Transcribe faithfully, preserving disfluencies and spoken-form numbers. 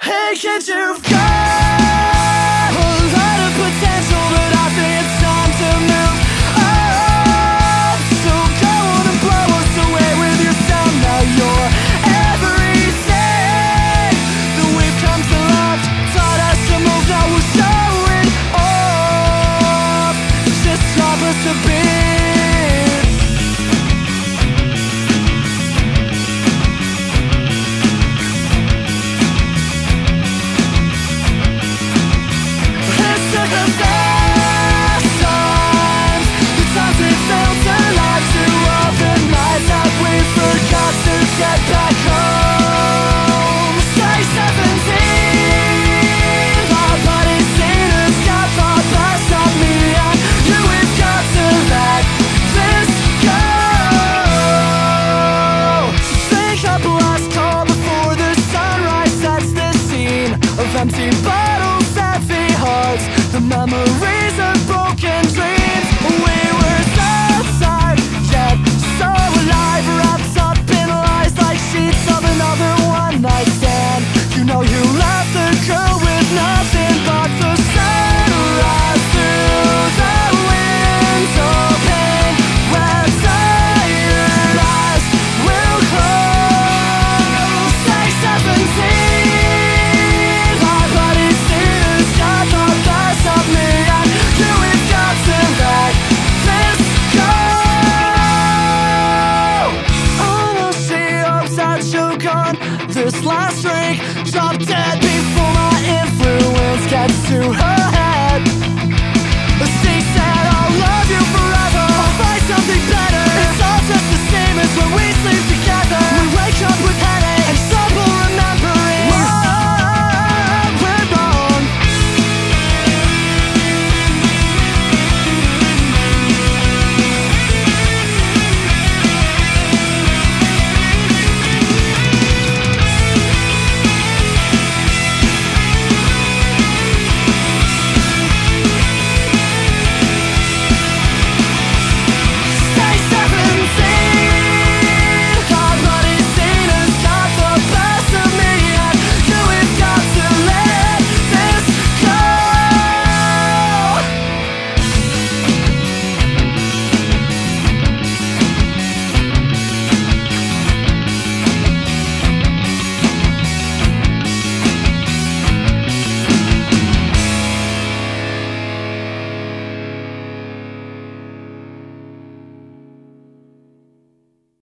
Hey kids, you've got a lot of potential, but I think it's time to move up. So go on and blow us away with your sound. Now you're everything that we've come to love. Taught us to move, now we're showing up. Just stop us a bit. Empty bottles, heavy hearts, the memories of broken dreams. We were so tired, yet so alive, wrapped up in lies like sheets of another one night stand. You know you left the girl with nothing but the sunrise through the window pane, where tired eyes will close. Say seventeen. This last drink, drop dead.